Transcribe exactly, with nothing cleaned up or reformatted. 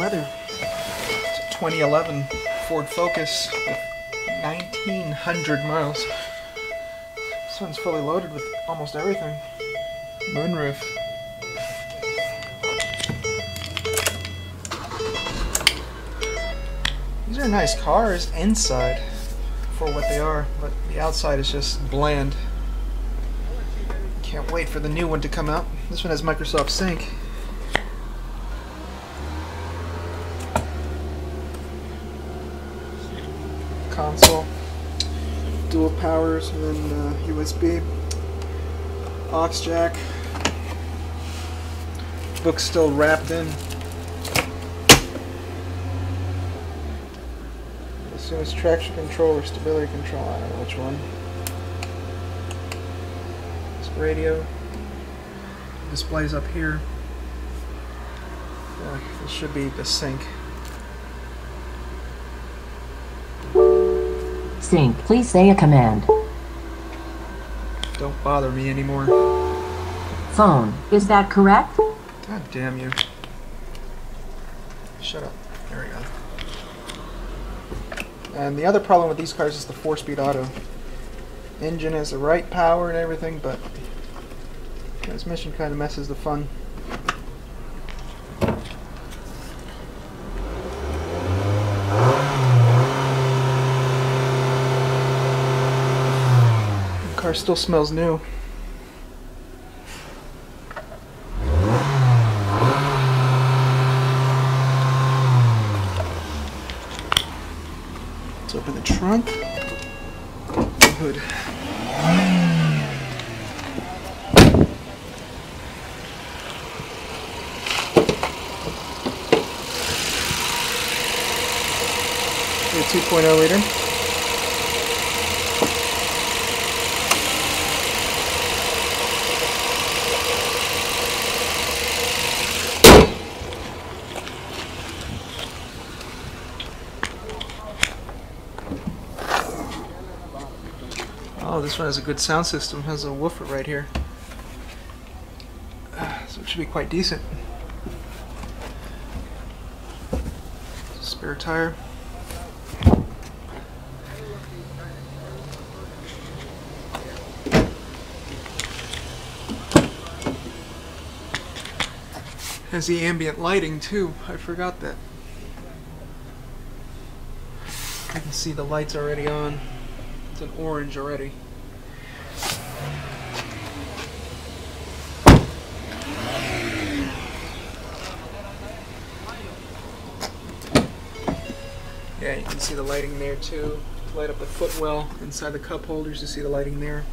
leather. It's a twenty eleven Ford Focus with nineteen hundred miles. This one's fully loaded with almost everything. Moonroof. These are nice cars inside for what they are, but the outside is just bland. Can't wait for the new one to come out. This one has Microsoft Sync. Console. Dual powers and then uh, U S B, aux jack, book's still wrapped in. As soon as traction control or stability control, I don't know which one. This radio, displays up here. Yeah, this should be the sync. Sync, please say a command. Don't bother me anymore. Phone, is that correct? God damn you. Shut up. There we go. And the other problem with these cars is the four-speed auto. Engine has the right power and everything, but transmission kind of messes the fun. Car still smells new. Let's open the trunk. The hood. two point oh liter. Oh, this one has a good sound system. It has a woofer right here, uh, so it should be quite decent. Spare tire. Has the ambient lighting too. I forgot that. I can see the lights already on. It's an orange already. Yeah, you can see the lighting there too. Light up the footwell inside the cup holders. You see the lighting there.